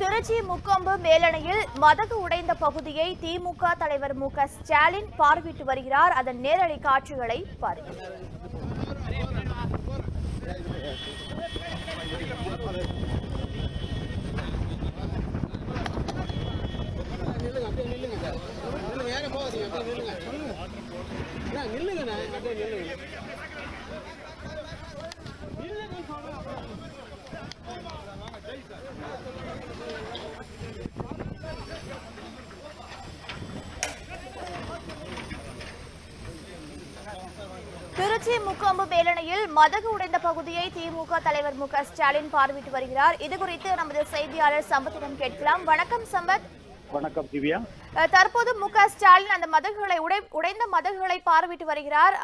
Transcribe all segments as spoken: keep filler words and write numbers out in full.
திருச்சி முக்கொம்பு மேலணையில் மதகு உடைந்த பகுதியை திமுக தலைவர் எம் கே ஸ்டாலின் பார்வையிட்டு வருகிறார். அதன் நேரடி காட்சிகளை பாருங்கள். திருச்சி முக்கொம்பு மேலணையில் மதகு உடைந்த பகுதியை திமுக தலைவர் எம் கே ஸ்டாலின் பார்வையிட்டு வருகிறார். இது குறித்து நமது செய்தியாளர் சம்பத்திடம் கேட்கலாம். வணக்கம் சம்பத். வணக்கம் திவ்யா. தற்போது எம் கே ஸ்டாலின் அந்த மதகுகளை உடைந்த மதகுகளை பார்வையிட்டு வருகிறார்.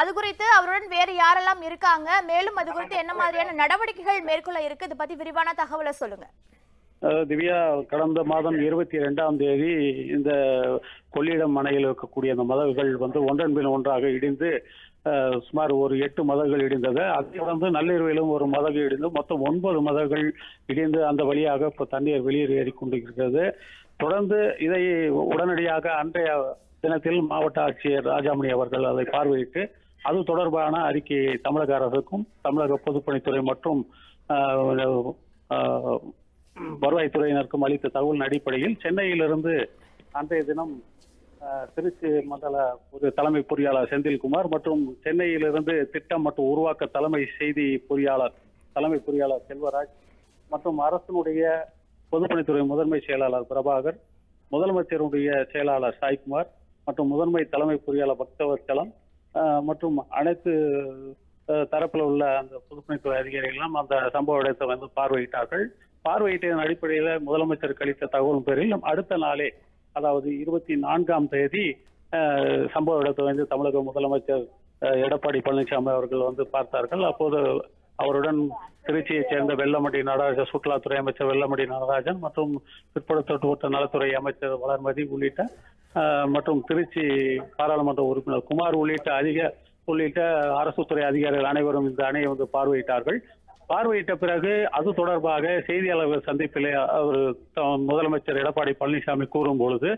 அது குறித்து அவருடன் வேறு யாரெல்லாம் இருக்காங்க, மேலும் அது குறித்து என்ன மாதிரியான நடவடிக்கைகள் மேற்கொள்ள இருக்கு, இது பத்தி விரிவான தகவலை சொல்லுங்க. திவ்யா, கடந்த மாதம் இருபத்தி இரண்டாம் தேதி இந்த கொள்ளிடம் மனையில் இருக்கக்கூடிய அந்த மதகுகள் வந்து ஒன்றன் பின் ஒன்றாக இடிந்து சுமார் ஒரு எட்டு மதகுகள் இடிந்தது. அதை தொடர்ந்து நள்ளிரவிலும் ஒரு மதகு இடிந்து மொத்தம் ஒன்பது மதகுகள் இடிந்து அந்த வழியாக இப்போ தண்ணீர் வெளியேறி கொண்டிருக்கிறது. தொடர்ந்து இதை உடனடியாக அன்றைய தினத்தில் மாவட்ட ஆட்சியர் ராஜாமணி அவர்கள் அதை பார்வையிட்டு அது தொடர்பான அறிக்கையை தமிழக அரசுக்கும் தமிழக பொதுப்பணித்துறை மற்றும் வருவாய்த்துறையினருக்கும் அளித்த தகவலின் அடிப்படையில் சென்னையிலிருந்து அன்றைய தினம் திருச்சி மண்டல ஒரு தலைமை பொறியாளர் செந்தில்குமார் மற்றும் சென்னையிலிருந்து திட்டம் மற்றும் உருவாக்க தலைமை செய்தி பொறியாளர் தலைமை பொறியாளர் செல்வராஜ் மற்றும் அரசினுடைய பொதுப்பணித்துறை முதன்மை செயலாளர் பிரபாகர், முதலமைச்சருடைய செயலாளர் சாய்குமார் மற்றும் முதன்மை தலைமை பொறியாளர் பக்தவச்சலம் மற்றும் அனைத்து தரப்பில் உள்ள அந்த பொதுப்பணித்துறை அதிகாரிகளும் அந்த சம்பவ இடத்தை வந்து பார்வையிட்டார்கள். பார்வையிட்டதன் அடிப்படையில் முதலமைச்சருக்கு அளித்த தகவலும் பேரில் அடுத்த நாளே, அதாவது இருபத்தி நான்காம் தேதி சம்பவ இடத்தை வந்து தமிழக முதலமைச்சர் எடப்பாடி பழனிசாமி அவர்கள் வந்து பார்த்தார்கள். அப்போது அவருடன் திருச்சியைச் சேர்ந்த வெள்ளமடி நடராஜன், சுற்றுலாத்துறை அமைச்சர் வெள்ளமடி நடராஜன் மற்றும் பிற்படுத்தோட்ட நலத்துறை அமைச்சர் வளர்மதி உள்ளிட்ட மற்றும் திருச்சி பாராளுமன்ற உறுப்பினர் குமார் உள்ளிட்ட அதிக உள்ளிட்ட அரசு துறை அதிகாரிகள் அனைவரும் இந்த அணையை வந்து பார்வையிட்டார்கள். பார்வையிட்ட பிறகு அது தொடர்பாக செய்தியாளர்கள் சந்திப்பிலே அவர் முதலமைச்சர் எடப்பாடி பழனிசாமி கூறும் பொழுது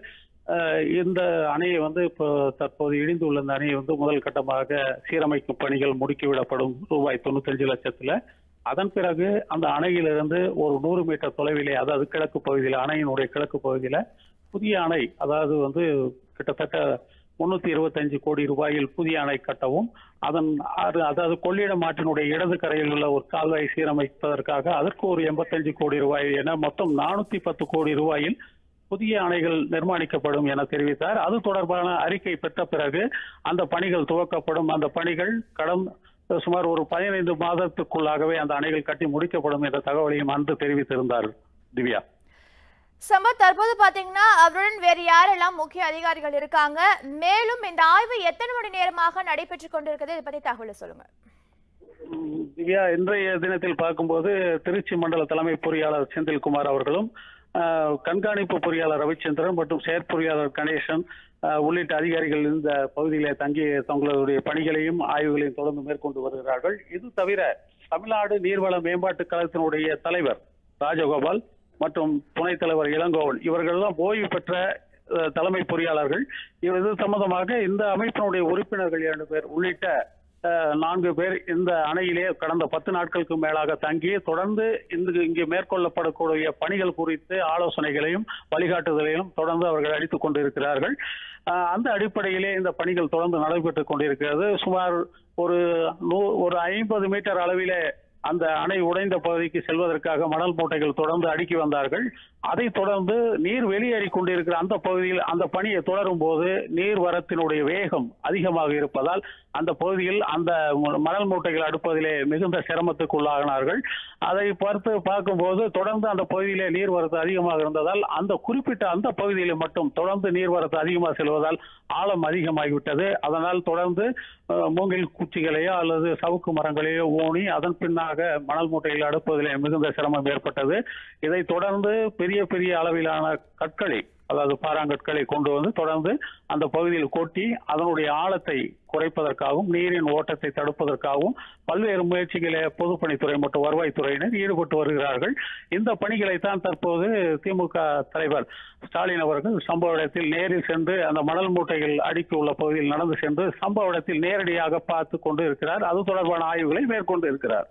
இந்த அணையை வந்து இப்போ தற்போது இடிந்துள்ள இந்த அணையை வந்து முதல் கட்டமாக சீரமைக்கும் பணிகள் முடுக்கிவிடப்படும் ரூபாய் தொண்ணூத்தஞ்சு லட்சத்துல. அதன் பிறகு அந்த அணையிலிருந்து ஒரு நூறு மீட்டர் தொலைவிலே, அதாவது கிழக்கு பகுதியில், அணையினுடைய கிழக்கு பகுதியில புதிய அணை, அதாவது வந்து கிட்டத்தட்ட முன்னூத்தி இருபத்தஞ்சு கோடி ரூபாயில் புதிய அணை கட்டவும், அதன் அதாவது கொள்ளிடம் ஆற்றினுடைய இடது கரையில் உள்ள ஒரு கால்வாய் சீரமைப்பதற்காக அதற்கு ஒரு எண்பத்தஞ்சு கோடி ரூபாய் என மொத்தம் நானூத்தி பத்து கோடி ரூபாயில் புதிய அணைகள் நிர்மாணிக்கப்படும் என தெரிவித்தார். அது தொடர்பான அறிக்கை பெற்ற பிறகு அந்த பணிகள் துவக்கப்படும். அந்த பணிகள் கடந்த சுமார் ஒரு பதினைந்து மாதத்துக்குள்ளாகவே அந்த அணைகள் கட்டி முடிக்கப்படும் என்ற தகவலையும் அன்று தெரிவித்திருந்தார். திவ்யா சம்பத், தற்போது பாத்தீங்கன்னா அவருடன் வேறு யாரெல்லாம் முக்கிய அதிகாரிகள் இருக்காங்க, மேலும் இந்த ஆய்வு எத்தனை மணி நேரமாக நடைபெற்றுக் கொண்டிருக்கிறது, இதை பத்தி தகவல் சொல்லுங்க. திவ்யா, இன்றைய தினத்தில் பார்க்கும்போது திருச்சி மண்டல தலைமை பொறியாளர் செந்தில்குமார் அவர்களும் கண்காணிப்பு பொறியாளர் ரவிச்சந்திரன் மற்றும் செயற்பொறியாளர் கணேசன் உள்ளிட்ட அதிகாரிகள் இந்த பகுதியிலே தங்கி தங்களுடைய பணிகளையும் ஆய்வுகளையும் தொடர்ந்து மேற்கொண்டு வருகிறார்கள். இது தவிர தமிழ்நாடு நீர்வள மேம்பாட்டு கழகத்தினுடைய தலைவர் ராஜகோபால் மற்றும் துணைத் தலைவர் இளங்கோவன் இவர்கள் தான் ஓய்வு பெற்ற தலைமை பொறியாளர்கள். இது சம்பந்தமாக இந்த அமைப்பினுடைய உறுப்பினர்கள் இரண்டு பேர் உள்ளிட்ட நான்கு பேர் இந்த அணையிலே கடந்த பத்து நாட்களுக்கு மேலாக தங்கி தொடர்ந்து இந்த இங்கு மேற்கொள்ளப்படக்கூடிய பணிகள் குறித்து ஆலோசனைகளையும் வழிகாட்டுதலையும் தொடர்ந்து அவர்கள் அளித்துக் கொண்டிருக்கிறார்கள். அந்த அடிப்படையிலே இந்த பணிகள் தொடர்ந்து நடைபெற்றுக் கொண்டிருக்கிறது. சுமார் ஒரு நூ ஒரு ஐம்பது மீட்டர் அளவிலே அந்த அணை உடைந்த பகுதிக்கு செல்வதற்காக மணல் மூட்டைகள் தொடர்ந்து அடுக்கி வந்தார்கள். அதை தொடர்ந்து நீர் வெளியேறி கொண்டிருக்கிற அந்த பகுதியில் அந்த பணியை தொடரும் போது நீர்வரத்தினுடைய வேகம் அதிகமாக இருப்பதால் அந்த பகுதியில் அந்த மணல் மூட்டைகள் அடுப்பதிலே மிகுந்த சிரமத்துக்கு உள்ளாகினார்கள். அதை பார்த்து பார்க்கும்போது தொடர்ந்து அந்த பகுதியிலே நீர்வரத்து அதிகமாக இருந்ததால் அந்த குறிப்பிட்ட அந்த பகுதியில் மட்டும் தொடர்ந்து நீர்வரத்து அதிகமாக செல்வதால் ஆழம் அதிகமாகிவிட்டது. அதனால் தொடர்ந்து மூங்கில் குச்சிகளையோ அல்லது சவுக்கு மரங்களையோ ஊனி அதன் பின்னால் மணல் மூட்டையில் அடுப்பதிலே மிகுந்த சிரமம் ஏற்பட்டது. இதை தொடர்ந்து பெரிய பெரிய அளவிலான கற்களை அதாவது பாறாங்கற்களை கொண்டு வந்து தொடர்ந்து அந்த பகுதியில் கொட்டி அதனுடைய ஆழத்தை குறைப்பதற்காகவும் நீரின் ஓட்டத்தை தடுப்பதற்காகவும் பல்வேறு முயற்சிகளை பொதுப்பணித்துறை மற்றும் வருவாய்த்துறையினர் ஈடுபட்டு வருகிறார்கள். இந்த பணிகளை தான் தற்போது திமுக தலைவர் ஸ்டாலின் அவர்கள் சம்பவ இடத்தில் நேரில் சென்று அந்த மணல் மூட்டைகள் அடுக்கி உள்ள பகுதியில் நடந்து சென்று சம்பவ இடத்தில் நேரடியாக பார்த்து கொண்டு இருக்கிறார். அது தொடர்பான ஆய்வுகளை மேற்கொண்டு இருக்கிறார்.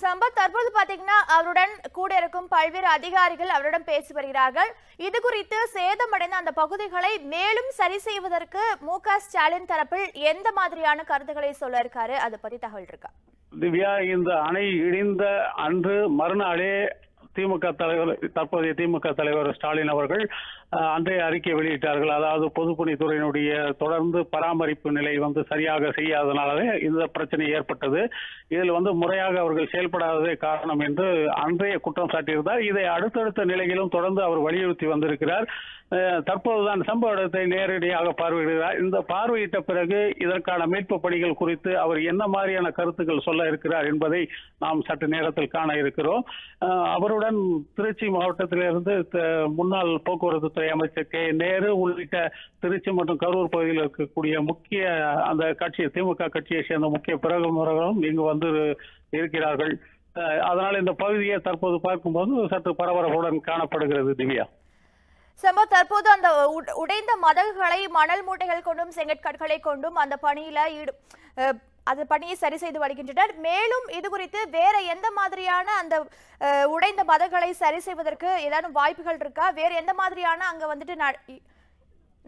சம்பத் தற்போது பாத்தீங்கன்னா அவருடன் கூட இருக்கும் பல்வேறு அதிகாரிகள் அவருடன் பேசி வருகிறார்கள். இது குறித்து சேதமடைந்த அந்த பகுதிகளை மேலும் சரி செய்வதற்கு மு க ஸ்டாலின் தரப்பில் எந்த மாதிரியான கருத்துக்களை சொல்ல இருக்காரு, அதை பத்தி தகவல் இருக்கா? திவ்யா, இந்த அணை இடிந்த அன்று மறுநாளே திமுக தலைவர் தற்போதைய திமுக தலைவர் ஸ்டாலின் அவர்கள் அன்றைய அறிக்கை வெளியிட்டார்கள். அதாவது பொதுப்பணித்துறையினுடைய தொடர்ந்து பராமரிப்பு நிலை வந்து சரியாக செய்யாதனாலே இந்த பிரச்சனை ஏற்பட்டது. இதில் வந்து முறையாக அவர்கள் செயல்படாததே காரணம் என்று அன்றைய குற்றம் சாட்டியிருந்தார். இதை அடுத்தடுத்த நிலையிலும் தொடர்ந்து அவர் வலியுறுத்தி வந்திருக்கிறார். தற்போதுதான் சம்பவ இடத்தை நேரடியாக பார்வையிடுகிறார். இந்த பார்வையிட்ட பிறகு இதற்கான மீட்பு பணிகள் குறித்து அவர் என்ன மாதிரியான கருத்துக்கள் சொல்ல இருக்கிறார் என்பதை நாம் சற்று நேரத்தில் காண இருக்கிறோம். அவருடன் திருச்சி மாவட்டத்திலிருந்து முன்னாள் போக்குவரத்து துறை அமைச்சர் கே நேரு உள்ளிட்ட திருச்சி மற்றும் கரூர் பகுதியில் இருக்கக்கூடிய முக்கிய அந்த கட்சி திமுக கட்சியை சேர்ந்த முக்கிய பிரமுகர்களும் இங்கு வந்து இருக்கிறார்கள். அதனால் இந்த பகுதியை தற்போது பார்க்கும்போது சற்று பரபரப்புடன் காணப்படுகிறது. திவ்யா, சம்பா தற்போது அந்த உடைந்த மதகுகளை மணல் மூட்டைகள் கொண்டும் செங்கற்கற்களை கொண்டும் அந்த பணியில ஈடு அந்த பணியை சரி செய்து வருகின்றனர். மேலும் இது குறித்து வேற எந்த மாதிரியான அந்த உடைந்த மதகுகளை சரி செய்வதற்கு ஏதாவது வாய்ப்புகள் இருக்கா? வேற எந்த மாதிரியான அங்க வந்துட்டு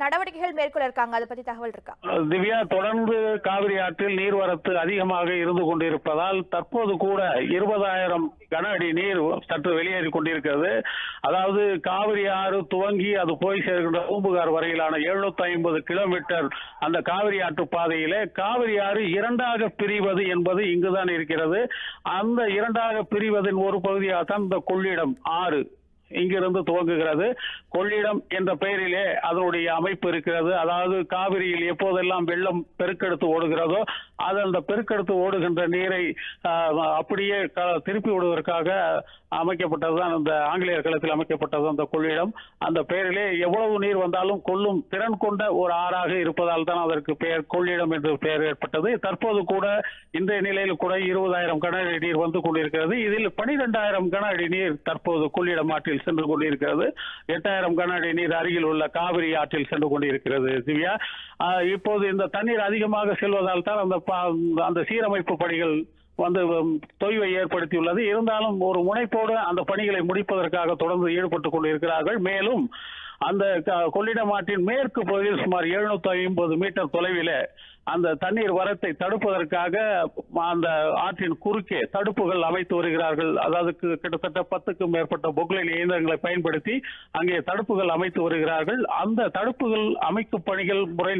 நடவடிக்கைகள் மேற்கொள்ள இருக்காங்க, அதை பத்தி தகவல் இருக்கா? திவ்யா, தொடர்ந்து காவிரி ஆற்றில் நீர்வரத்து அதிகமாக இருந்து கொண்டிருப்பதால் தற்போது கூட இருபதாயிரம் கன அடி நீர் சற்று வெளியேறி கொண்டிருக்கிறது. அதாவது காவிரி ஆறு துவங்கி அது போய் சேர்கின்ற பூம்புகார் வரையிலான எழுநூத்தி ஐம்பது கிலோமீட்டர் அந்த காவிரி ஆற்று பாதையிலே காவிரி ஆறு இரண்டாக பிரிவது என்பது இங்குதான் இருக்கிறது. அந்த இரண்டாக பிரிவதின் ஒரு பகுதியாகத்தான் இந்த கொள்ளிடம் ஆறு இங்கிருந்து துவங்குகிறது. கொள்ளிடம் என்ற பெயரிலே அதனுடைய அமைப்பு இருக்கிறது. அதாவது காவிரியில் எப்போதெல்லாம் வெள்ளம் பெருக்கெடுத்து ஓடுகிறதோ அது அந்த பெருக்கெடுத்து ஓடுகின்ற நீரை அப்படியே திருப்பி விடுவதற்காக அமைக்கப்பட்டதுதான் அந்த ஆங்கிலேயர் காலத்தில் அமைக்கப்பட்டது அந்த கொள்ளிடம். அந்த பெயரிலே எவ்வளவு நீர் வந்தாலும் கொள்ளும் திறன் கொண்ட ஒரு ஆறாக இருப்பதால் தான் அதற்கு பெயர் கொள்ளிடம் என்று பெயர் ஏற்பட்டது. தற்போது கூட இந்த நிலையில் கூட இருபதாயிரம் கன அடி நீர் வந்து கொண்டிருக்கிறது. இதில் பனிரெண்டாயிரம் கன அடி நீர் தற்போது கொள்ளிடம் ஆற்றில் சென்று கொண்டிருக்கிறது. எட்டாயிரம் கன அடி நீர் அருகில் உள்ள காவிரி ஆற்றில் சென்று கொண்டிருக்கிறது. திவ்யா, இப்போது இந்த தண்ணீர் அதிகமாக செல்வதால் தான் அந்த அந்த சீரமைப்பு பணிகள் வந்து தொய்வை ஏற்படுத்தியுள்ளது. இருந்தாலும் ஒரு முனைப்போடு அந்த பணிகளை முடிப்பதற்காக தொடர்ந்து ஈடுபட்டுக் கொண்டிருக்கிறார்கள். மேலும் அந்த கொள்ளிடம் ஆற்றின் மேற்கு பகுதியில் சுமார் எழுநூத்தி ஐம்பது மீட்டர் தொலைவில அந்த தண்ணீர் வரத்தை தடுப்பதற்காக அந்த ஆற்றின் குறுக்கே தடுப்புகள் அமைத்து வருகிறார்கள். அதாவது கிட்டத்தட்ட பத்துக்கும் மேற்பட்ட பொக்லைன் இயந்திரங்களை பயன்படுத்தி அங்கே தடுப்புகள் அமைத்து வருகிறார்கள். அந்த தடுப்புகள் அமைக்கும் பணிகள் முறை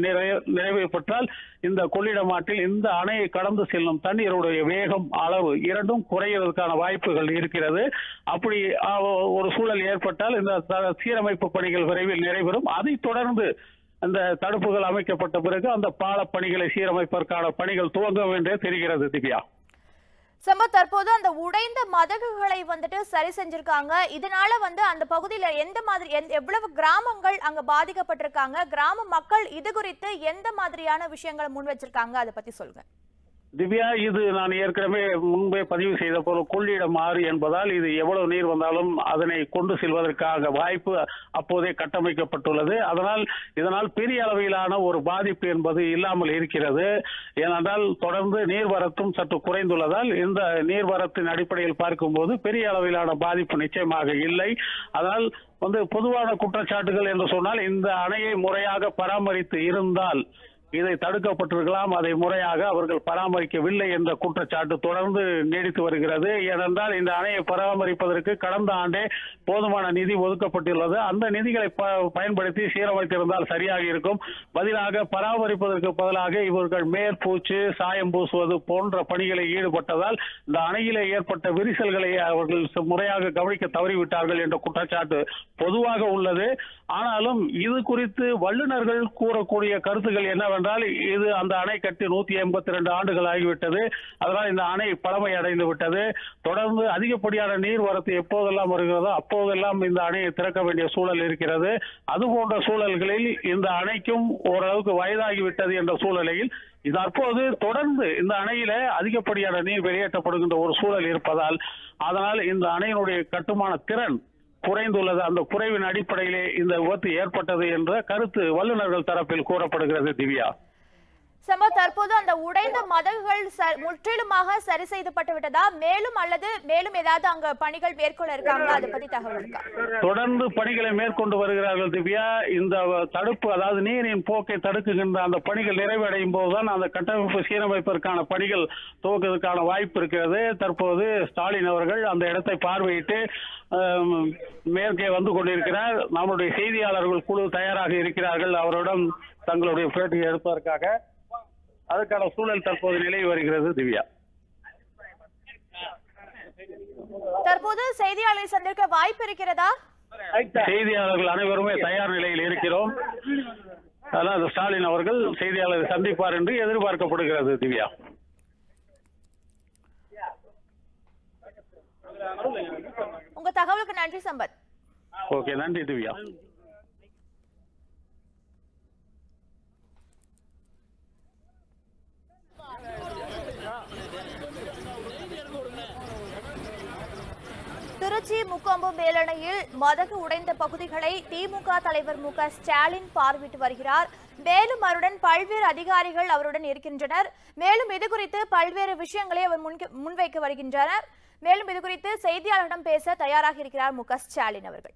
நிறைவு பெற்றால் இந்த கொள்ளிடம் ஆற்றில் இந்த அணையை கடந்து செல்லும் தண்ணீருடைய வேகம் அளவு இரண்டும் குறைவதற்கான வாய்ப்புகள் இருக்கிறது. அப்படி ஒரு சூழல் ஏற்பட்டால் இந்த சீரமைப்பு பணிகள் விரைவில் நிறைவேறும். அதை தொடர்ந்து அந்த தடுப்புகள் அமைக்கப்பட்ட பிறகு அந்த பால பணிகளை சீரமைப்பதற்கான பணிகள் துவங்கும் என்றே தெரிகிறது. திவ்யா, சம்பா தற்போது அந்த உடைந்த மதகுகளை வந்துட்டு சரி செஞ்சிருக்காங்க. இதனால வந்து அந்த பகுதியில எந்த மாதிரி எவ்வளவு கிராமங்கள் அங்க பாதிக்கப்பட்டிருக்காங்க, கிராம மக்கள் இது குறித்து எந்த மாதிரியான விஷயங்களை முன் வச்சிருக்காங்க, அதை பத்தி சொல்லுங்க. திவ்யா, இது நான் ஏற்கனவே முன்பே பதிவு செய்த போல கொள்ளிடம் ஆறு என்பதால் இது எவ்வளவு நீர் வந்தாலும் அதனை கொண்டு செல்வதற்காக வாய்ப்பு அப்போதே கட்டமைக்கப்பட்டுள்ளது. அதனால் இதனால் பெரிய அளவிலான ஒரு பாதிப்பு என்பது இல்லாமல் இருக்கிறது. ஏனென்றால் தொடர்ந்து நீர்வரத்தும் சற்று குறைந்துள்ளதால் இந்த நீர்வரத்தின் அடிப்படையில் பார்க்கும்போது பெரிய அளவிலான பாதிப்பு நிச்சயமாக இல்லை. அதனால் வந்து பொதுவான குற்றச்சாட்டுகள் என்று சொன்னால் இந்த அணையை முறையாக பராமரித்து இருந்தால் இதை தடுக்கப்பட்டிருக்கலாம். அதை முறையாக அவர்கள் பராமரிக்கவில்லை என்ற குற்றச்சாட்டு தொடர்ந்து நீடித்து வருகிறது. ஏனென்றால் இந்த அணையை பராமரிப்பதற்கு கடந்த ஆண்டே போதுமான நிதி ஒதுக்கப்பட்டுள்ளது. அந்த நிதிகளை பயன்படுத்தி சீரமைத்திருந்தால் சரியாக இருக்கும். பதிலாக பராமரிப்பதற்கு பதிலாக இவர்கள் மேற்பூச்சு சாயம் பூசுவது போன்ற பணிகளில் ஈடுபட்டதால் இந்த அணையிலே ஏற்பட்ட விரிசல்களை அவர்கள் முறையாக கவனிக்க தவறிவிட்டார்கள் என்ற குற்றச்சாட்டு பொதுவாக உள்ளது. ஆனாலும் இது குறித்து வல்லுநர்கள் கூறக்கூடிய கருத்துக்கள் என்ன என்னவென்றால் இது அந்த அணை கட்டி நூத்தி எண்பத்தி ரெண்டு ஆண்டுகள் ஆகிவிட்டது. அதனால் இந்த அணை பழமை அடைந்து விட்டது. தொடர்ந்து அதிகப்படியான நீர் வரத்து எப்போதெல்லாம் வருகிறதோ அப்போதெல்லாம் இந்த அணையை திறக்க வேண்டிய சூழல் இருக்கிறது. அதுபோன்ற சூழல்களில் இந்த அணைக்கும் ஓரளவுக்கு வயதாகிவிட்டது என்ற சூழலில் இது தற்போது தொடர்ந்து இந்த அணையில அதிகப்படியான நீர் வெளியேற்றப்படுகின்ற ஒரு சூழல் இருப்பதால் அதனால் இந்த அணையினுடைய கட்டுமான திறன் குறைந்துள்ளது. அந்த குறைவின் அடிப்படையிலே இந்த விபத்து ஏற்பட்டது என்ற கருத்து வல்லுநர்கள் தரப்பில் கூறப்படுகிறது. திவ்யா, சம தற்போது அந்த உடைந்த மதகுகள் முற்றிலுமாக சரி செய்யப்பட்டு விட்டதா, மேலும் அல்லது மேலும் ஏதாவது அங்க பணிகள் மேற்கொள்ள இருக்காங்களா, அதை பத்தி தகவல் இருக்கா? தொடர்ந்து பணிகளை மேற்கொண்டு வருகிறார்கள் திவ்யா. இந்த தடுப்பு அதாவது நீரின் போக்கை தடுக்குகின்ற அந்த பணிகள் நிறைவடையும் போதுதான் அந்த கட்டமைப்பு சீரமைப்பிற்கான பணிகள் துவக்குவதற்கான வாய்ப்பு இருக்கிறது. தற்போது ஸ்டாலின் அவர்கள் அந்த இடத்தை பார்வையிட்டு மேற்கே வந்து கொண்டிருக்கிறார். நம்முடைய செய்தியாளர்கள் குழு தயாராக இருக்கிறார்கள் அவரிடம் தங்களுடைய பேட்டியை எடுப்பதற்காக. அதற்கான சூழல் தற்போது நிலை வருகிறது திவ்யா. தற்போது செய்தியாளர் சந்திக்க வாய்ப்பு இருக்கிறதா? செய்தியாளர்கள் அனைவருமே தயார் நிலையில் இருக்கிறோம். அதாவது ஸ்டாலின் அவர்கள் செய்தியாளர் சந்திப்பார் என்று எதிர்பார்க்கப்படுகிறது திவ்யா. உங்க தகவலுக்கு நன்றி சம்பத். ஓகே, நன்றி திவ்யா. திருச்சி முக்கொம்பு மேலணையில் மதகு உடைந்த பகுதிகளை திமுக தலைவர் மு க ஸ்டாலின் பார்வையிட்டு வருகிறார். மேலும் அவருடன் பல்வேறு அதிகாரிகள் அவருடன் இருக்கின்றனர். மேலும் இது குறித்து பல்வேறு விஷயங்களை அவர் முன்வைக்க வருகின்றனர். மேலும் இது குறித்து செய்தியாளர்களிடம் பேச தயாராக இருக்கிறார் மு க ஸ்டாலின் அவர்கள்.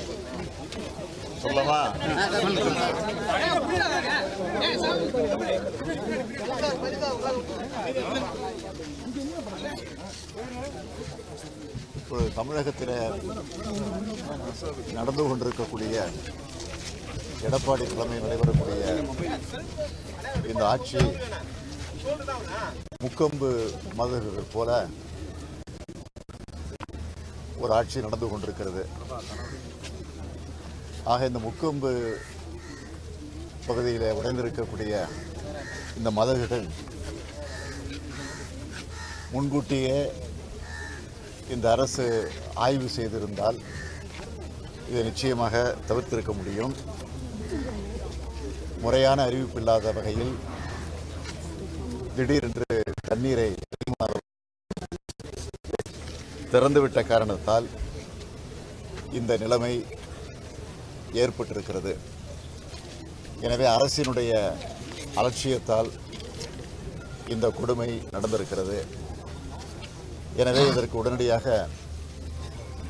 சொல்லமா தமிழகத்தில் நடந்து கொண்டிருக்கக்கூடிய எடப்பாடி தலைமையில் நடைபெறக்கூடிய இந்த ஆட்சி முக்கொம்பு மதகுகள் போல ஒரு ஆட்சி நடந்து கொண்டிருக்கிறது. ஆக இந்த முக்கொம்பு பகுதியில் உடைந்திருக்கக்கூடிய இந்த மதகுகள் முன்கூட்டியே இந்த அரசு ஆய்வு செய்திருந்தால் இதை நிச்சயமாக தவிர்த்திருக்க முடியும். முறையான அறிவிப்பு இல்லாத வகையில் திடீரென்று தண்ணீரை திறந்துவிட்ட காரணத்தால் இந்த நிலைமை ஏற்பட்டிருக்கிறது. எனவே அரசினுடைய அலட்சியத்தால் இந்த கொடுமை நடந்திருக்கிறது. எனவே இதற்கு உடனடியாக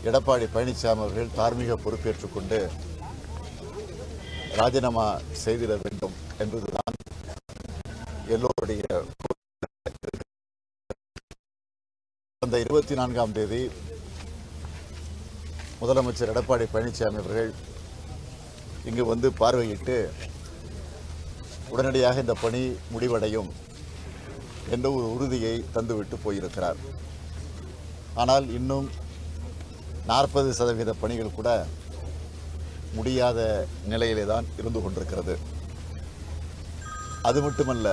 எடப்பாடி பழனிசாமி அவர்கள் தார்மீக பொறுப்பேற்றுக்கொண்டு ராஜினாமா செய்திட வேண்டும் என்பதுதான் எல்லோருடைய. கடந்த இருபத்தி நான்காம் தேதி முதலமைச்சர் எடப்பாடி பழனிசாமி அவர்கள் இங்கு வந்து பார்வையிட்டு உடனடியாக இந்த பணி முடிவடையும் என்ற ஒரு உறுதியை தந்துவிட்டு போயிருக்கிறார். ஆனால் இன்னும் நாற்பது சதவீத பணிகள் கூட முடியாத நிலையிலே தான் இருந்து கொண்டிருக்கிறது. அது மட்டுமல்ல,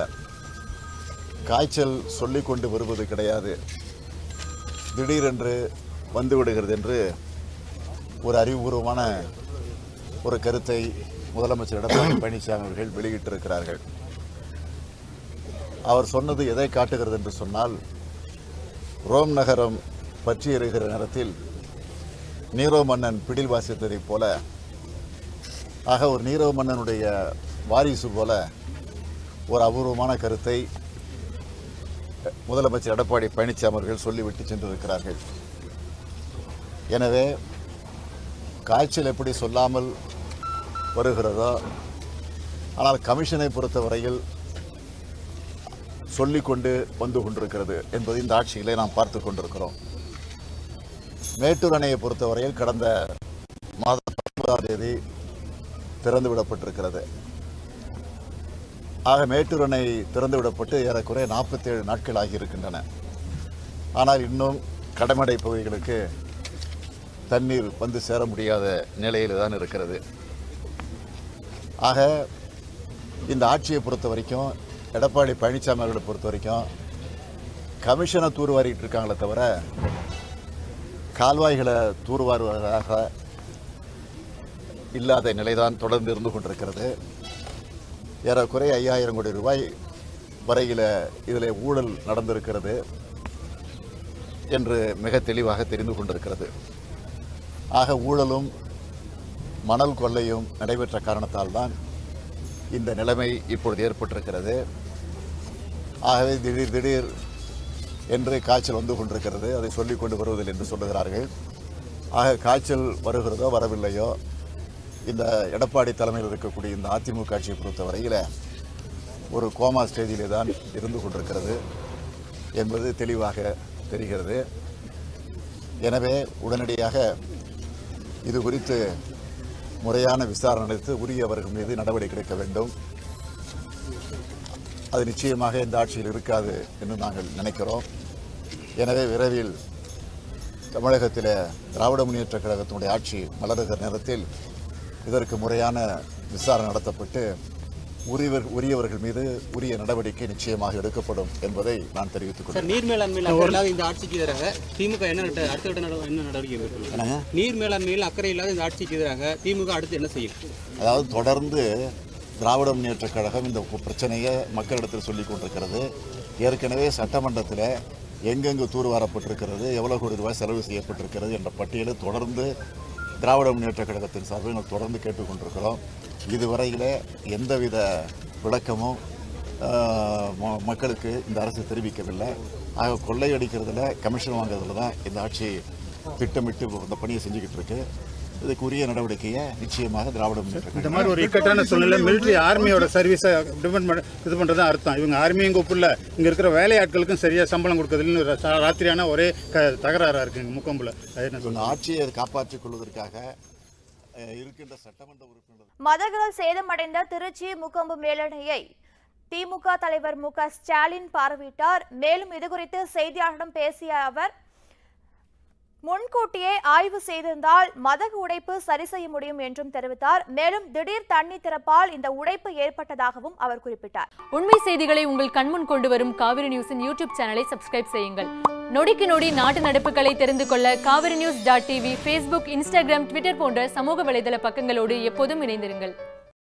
காய்ச்சல் சொல்லிக்கொண்டு வருவது கிடையாது, திடீரென்று வந்துவிடுகிறது என்று ஒரு அறிவுபூர்வமான ஒரு கருத்தை முதலமைச்சர் எடப்பாடி பழனிசாமி அவர்கள் வெளியிட்டிருக்கிறார்கள். அவர் சொன்னது எதை காட்டுகிறது என்று சொன்னால், ரோம் நகரம் பற்றி எறிகிற நேரத்தில் நீரோ மன்னன் பிடில் வாசித்ததைப் போல, ஆக ஒரு நீரோ மன்னனுடைய வாரிசு போல ஒரு அபூர்வமான கருத்தை முதலமைச்சர் எடப்பாடி பழனிசாமி அவர்கள் சொல்லிவிட்டு சென்றிருக்கிறார்கள். எனவே காய்ச்சல் எப்படி சொல்லாமல் வருகிறதோ, ஆனால் கமிஷனை பொறுத்தவரையில் சொல்லிக்கொண்டு வந்து கொண்டிருக்கிறது என்பதை இந்த ஆட்சியிலே நாம் பார்த்து கொண்டிருக்கிறோம். மேட்டூர் அணையை பொறுத்தவரையில் கடந்த மாதம் பத்தொன்பதாம் தேதி திறந்துவிடப்பட்டிருக்கிறது. ஆக மேட்டூர் அணை திறந்துவிடப்பட்டு ஏறக்குறைய நாற்பத்தி ஏழு நாட்கள் ஆகியிருக்கின்றன. ஆனால் இன்னும் கடமடை பகுதிகளுக்கு தண்ணீர் வந்து சேர முடியாத நிலையில் தான் இருக்கிறது. ஆக இந்த ஆட்சியை பொறுத்த வரைக்கும், எடப்பாடி பழனிசாமி அவர்களை பொறுத்த வரைக்கும் கமிஷனை தூர்வாரிட்டு இருக்காங்களே தவிர கால்வாய்களை தூர்வாருவதாக இல்லாத நிலைதான் தொடர்ந்து இருந்து கொண்டிருக்கிறது. ஏறக்குறைய ஐயாயிரம் கோடி ரூபாய் வரையில் இதில் ஊழல் நடந்திருக்கிறது என்று மிக தெளிவாக தெரிந்து கொண்டிருக்கிறது. ஆக ஊழலும் மணல் கொள்ளையும் நடைபெற்ற காரணத்தால் தான் இந்த நிலைமை இப்பொழுது ஏற்பட்டிருக்கிறது. ஆகவே திடீர் திடீர் என்று காய்ச்சல் வந்து கொண்டிருக்கிறது, அதை சொல்லிக்கொண்டு வருவதில்லை என்று சொல்லுகிறார்கள். ஆக காய்ச்சல் வருகிறதோ வரவில்லையோ, இந்த எடப்பாடி தலைமையில் இருக்கக்கூடிய இந்த அதிமுக ஆட்சியை பொறுத்தவரையில் ஒரு கோமா ஸ்டேஜிலே தான் இருந்து கொண்டிருக்கிறது என்பது தெளிவாக தெரிகிறது. எனவே உடனடியாக இது குறித்து முறையான விசாரணை நடத்தி உரியவர்கள் மீது நடவடிக்கை எடுக்க வேண்டும். அது நிச்சயமாக இந்த ஆட்சியில் இருக்காது என்று நாங்கள் நினைக்கிறோம். எனவே விரைவில் தமிழகத்தில் திராவிட முன்னேற்ற கழகத்தினுடைய ஆட்சி மலருகிற நேரத்தில் இதற்கு முறையான விசாரணை நடத்தப்பட்டு உரியவர் உரியவர்கள் மீது உரிய நடவடிக்கை நிச்சயமாக எடுக்கப்படும் என்பதை நான் தெரிவித்துக் கொள்கிறேன். நீர் மேலாண்மையில் இந்த ஆட்சிக்கு எதிராக திமுக என்ன அடுத்த என்ன நடவடிக்கை மேற்கொள்ளுங்க? நீர் மேலாண்மையில் அக்கறை இல்லாத இந்த ஆட்சிக்கு எதிராக திமுக அடுத்து என்ன செய்யும்? அதாவது தொடர்ந்து திராவிட முன்னேற்ற கழகம் இந்த பிரச்சனையை மக்களிடத்தில் சொல்லிக் கொண்டிருக்கிறது. ஏற்கனவே சட்டமன்றத்தில் எங்கெங்கு தூர்வாரப்பட்டிருக்கிறது, எவ்வளோ கோடி ரூபாய் செலவு செய்யப்பட்டிருக்கிறது என்ற பட்டியலை தொடர்ந்து திராவிட முன்னேற்ற கழகத்தின் சார்பில் நாங்கள் தொடர்ந்து கேட்டுக்கொண்டிருக்கிறோம். இதுவரையிலே எந்தவித விளக்கமும் மக்களுக்கு இந்த அரசு தெரிவிக்கவில்லை. ஆக கொள்ளையடிக்கிறதுல, கமிஷன் வாங்குறதுல தான் இந்த ஆட்சி திட்டமிட்டு இந்த பணியை செஞ்சுக்கிட்டு இருக்கு. இதுக்கு உரிய நடவடிக்கையை நிச்சயமாக திராவிட முன்னேற்ற இந்த மாதிரி ஒரு இக்கட்டான சூழ்நிலை மிலிட்ரி ஆர்மியோட சர்வீஸை டிபெண்ட் பண்ண இது பண்ணுறது தான் அர்த்தம். இவங்க ஆர்மியும் கூப்பிடல, இங்கே இருக்கிற வேலையாட்களுக்கும் சரியாக சம்பளம் கொடுக்குறதுன்னு ராத்திரியான ஒரே க தகராறாக இருக்குங்க முக்கொம்புல. அது ஆட்சியை காப்பாற்றிக் கொள்வதற்காக இருக்கின்ற சட்டமன்ற உறுப்பினர் மதகதல் சேதமடைந்த திருச்சி முக்கொம்பு மேலணையை திமுக தலைவர் மு க ஸ்டாலின் பார்வையிட்டார். மேலும் இதுகுறித்து செய்தியாளர்களிடம் பேசிய அவர், முன்கூட்டியே ஆய்வு செய்திருந்தால் மதகு உடைப்பு சரி செய்ய முடியும் என்றும் தெரிவித்தார். மேலும் திடீர் தண்ணீர் திறப்பால் இந்த உடைப்பு ஏற்பட்டதாகவும் அவர் குறிப்பிட்டார். உண்மை செய்திகளை உங்கள் கண்முன் கொண்டு வரும் காவிரி நியூஸின் யூடியூப் சேனலை சப்ஸ்கிரைப் செய்யுங்கள். நொடிக்கு நொடி நாட்டு நடப்புகளை தெரிந்து கொள்ள Kaveri news dot TV, Facebook, Instagram, Twitter போன்ற சமூக வலைதள பக்கங்களோடு எப்போதும் இணைந்திருங்கள்.